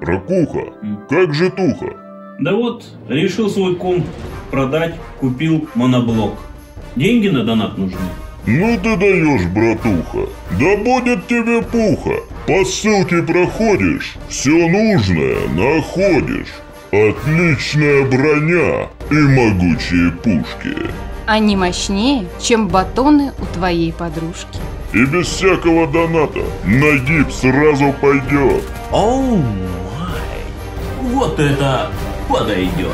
Ракуха, как же туха? Да вот, решил свой комп продать, купил моноблок. Деньги на донат нужны. Ну ты даешь, братуха. Да будет тебе пуха. По ссылке проходишь, все нужное находишь. Отличная броня и могучие пушки. Они мощнее, чем батоны у твоей подружки. И без всякого доната на гиб сразу пойдет. Оу май, вот это подойдет.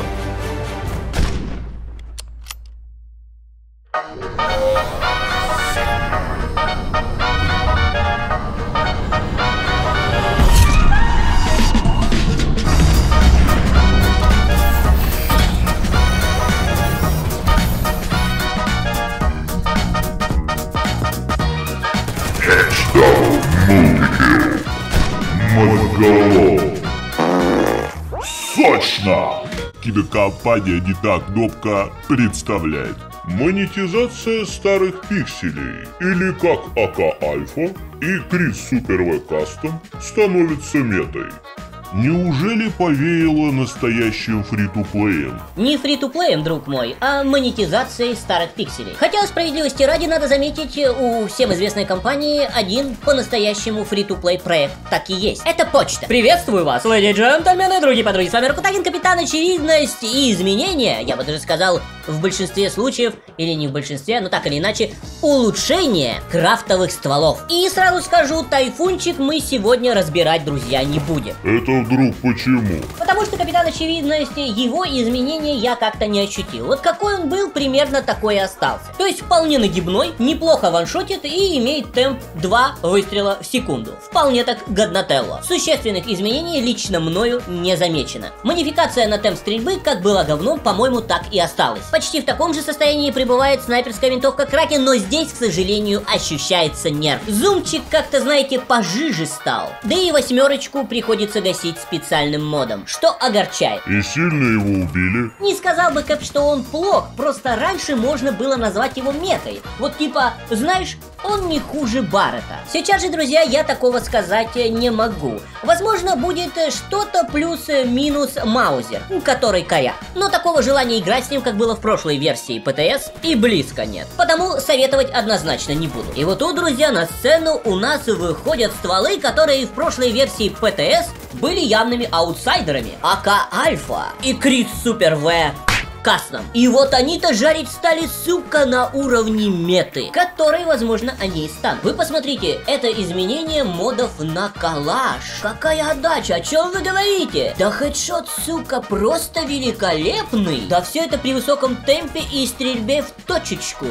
Сочно! Кинокомпания «Не та кнопка» представляет. Монетизация старых пикселей, или как АК Альфа и Крис Супер В Кастом становится метой. Неужели повеяло настоящим фри-ту-плеем? Не фри-ту-плеем, друг мой, а монетизацией старых пикселей. Хотя, справедливости ради, надо заметить, у всем известной компании один по-настоящему фри-ту-плей проект так и есть. Это почта. Приветствую вас, леди и джентльмены, други подруги. С вами Ракутагин, капитан очевидность и изменения. Я бы даже сказал, в большинстве случаев, или не в большинстве, но так или иначе, улучшение крафтовых стволов. И сразу скажу, тайфунчик мы сегодня разбирать, друзья, не будем. Это вдруг почему? Потому что капитан очевидности, его изменения я как-то не ощутил. Вот какой он был, примерно такой и остался. То есть вполне нагибной, неплохо ваншотит и имеет темп 2 выстрела в секунду. Вполне так годнотелло. Существенных изменений лично мною не замечено. Модификация на темп стрельбы как была говном, по-моему, так и осталась. Почти в таком же состоянии пребывает снайперская винтовка Кракен, но здесь, к сожалению, ощущается нерв. Зумчик как-то, знаете, пожиже стал. Да и восьмерочку приходится гасить специальным модом, что огорчает. И сильно его убили. Не сказал бы, как что он плох, просто раньше можно было назвать его метой. Вот типа, знаешь, он не хуже Баррета. Сейчас же, друзья, я такого сказать не могу. Возможно, будет что-то плюс-минус Маузер, который каяк. Но такого желания играть с ним, как было в прошлой версии ПТС, и близко нет. Потому советовать однозначно не буду. И вот тут, друзья, на сцену у нас выходят стволы, которые в прошлой версии ПТС были явными аутсайдерами. АК Альфа и Крис Супер В Кастом. И вот они-то жарить стали, сука, на уровне меты, которой, возможно, они и станут. Вы посмотрите, это изменение модов на калаш. Какая отдача, о чем вы говорите? Да хедшот, сука, просто великолепный. Да все это при высоком темпе и стрельбе в точечку.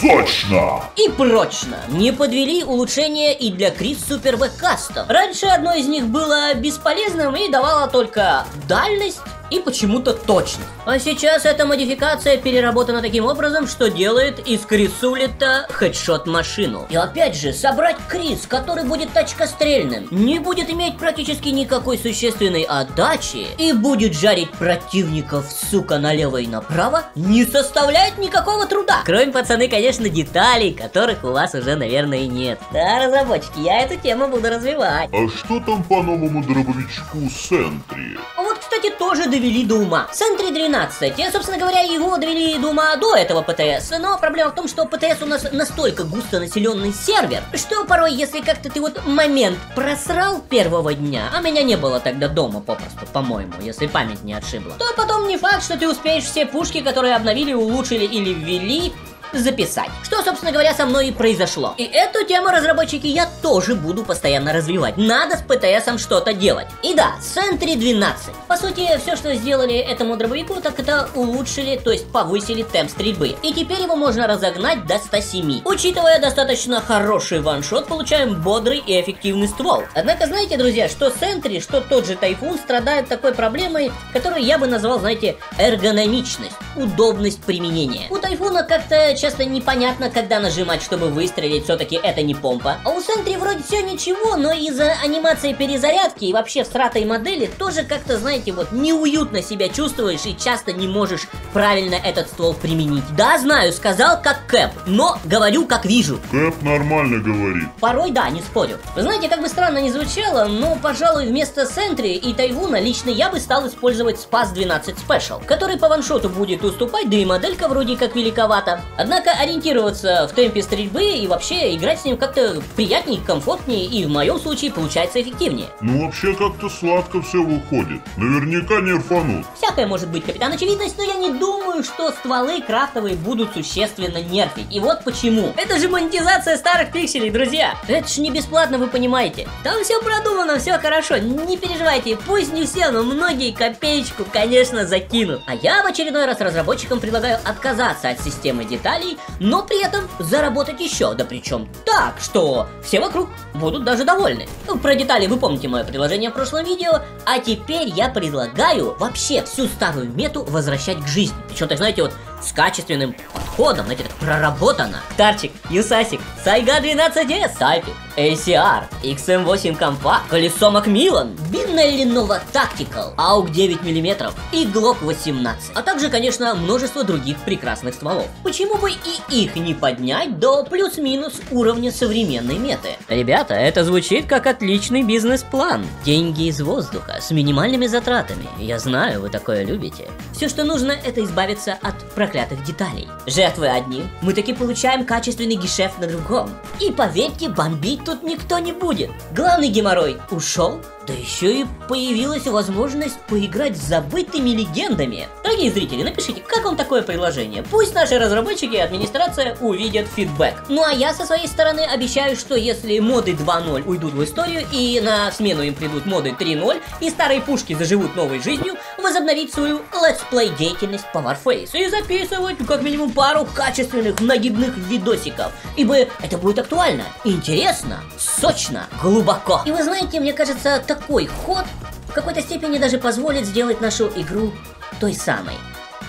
Сочно! И прочно. Не подвели улучшения и для Крис Супер В Кастом. Раньше одно из них было бесполезным и давало только дальность и почему-то точно. А сейчас эта модификация переработана таким образом, что делает из Крисулита хедшот-машину. И опять же, собрать Крис, который будет точкострельным, не будет иметь практически никакой существенной отдачи и будет жарить противников, сука, налево и направо, не составляет никакого труда. Кроме, пацаны, конечно, деталей, которых у вас уже, наверное, нет. Да, разработчики, я эту тему буду развивать. А что там по новому дробовичку SENTRY? Вот, кстати, тоже довели до ума. SENTRY 12. Я, собственно говоря, его довели до ума до этого ПТС. Но проблема в том, что ПТС у нас настолько густонаселенный сервер, что порой, если как-то ты вот момент просрал первого дня, а меня не было тогда дома попросту, по-моему, если память не отшибла, то потом не факт, что ты успеешь все пушки, которые обновили, улучшили или ввели, записать. Что, собственно говоря, со мной и произошло. И эту тему, разработчики, я тоже буду постоянно развивать. Надо с ПТСом что-то делать. И да, SENTRY 12. По сути, все, что сделали этому дробовику, так это улучшили, то есть повысили темп стрельбы. И теперь его можно разогнать до 107. Учитывая достаточно хороший ваншот, получаем бодрый и эффективный ствол. Однако, знаете, друзья, что SENTRY, что тот же Тайфун страдают такой проблемой, которую я бы назвал, знаете, эргономичность, удобность применения. У Тайфуна как-то часто непонятно, когда нажимать, чтобы выстрелить, все-таки это не помпа. А у SENTRY вроде все ничего, но из-за анимации перезарядки и вообще всратой модели тоже как-то, знаете, вот неуютно себя чувствуешь и часто не можешь правильно этот ствол применить. Да, знаю, сказал как Кэп, но говорю как вижу. Кэп нормально говорит. Порой да, не спорю. Вы знаете, как бы странно ни звучало, но, пожалуй, вместо SENTRY и Тайфуна лично я бы стал использовать Спас-12 Спешл, который по ваншоту будет уступать, да и моделька вроде как великовата. Однако ориентироваться в темпе стрельбы и вообще играть с ним как-то приятней, комфортнее и в моем случае получается эффективнее. Ну вообще как-то сладко все выходит. Наверняка не рфанут. Всякое может быть, капитан очевидность, но я не думаю, что стволы крафтовые будут существенно нерфить. И вот почему. Это же монетизация старых пикселей, друзья. Это ж не бесплатно, вы понимаете. Там все продумано, все хорошо. Не переживайте, пусть не все, но многие копеечку, конечно, закинут. А я в очередной раз разработчикам предлагаю отказаться от системы деталей, но при этом заработать еще. Да причем так, что все вокруг будут даже довольны. Ну, про детали вы помните мое предложение в прошлом видео, а теперь я предлагаю вообще всю старую мету возвращать к жизни. Причем, так знаете, вот с качественным подходом, знаете, так проработано. Тарчик, Юсасик, Сайга 12D, Сайпик, ACR, XM8 Компа, колесо Макмиллан, Бинелли Нова Тактикал, Аук 9 мм и Глок 18. А также, конечно, множество других прекрасных стволов. Почему бы и их не поднять до плюс-минус уровня современной меты? Ребята, это звучит как отличный бизнес-план. Деньги из воздуха, с минимальными затратами. Я знаю, вы такое любите. Все, что нужно, это избавиться от проклятых деталей. Жертвы одни, мы таки получаем качественный гешефт на другом. И поверьте, бомбить тут никто не будет. Главный геморрой ушел, да еще и появилась возможность поиграть с забытыми легендами. Дорогие зрители, напишите, как вам такое предложение. Пусть наши разработчики и администрация увидят фидбэк. Ну а я со своей стороны обещаю, что если моды 2.0 уйдут в историю и на смену им придут моды 3.0 и старые пушки заживут новой жизнью, возобновить свою летсплей деятельность по Warface и записывать как минимум пару качественных нагибных видосиков. Ибо это будет актуально, интересно, сочно, глубоко. И вы знаете, мне кажется, такой ход в какой-то степени даже позволит сделать нашу игру той самой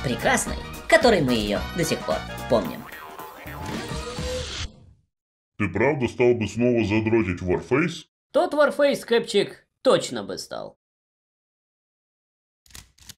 прекрасной, которой мы ее до сих пор помним. Ты правда стал бы снова задротить Warface? Тот Warface, Кэпчик, точно бы стал.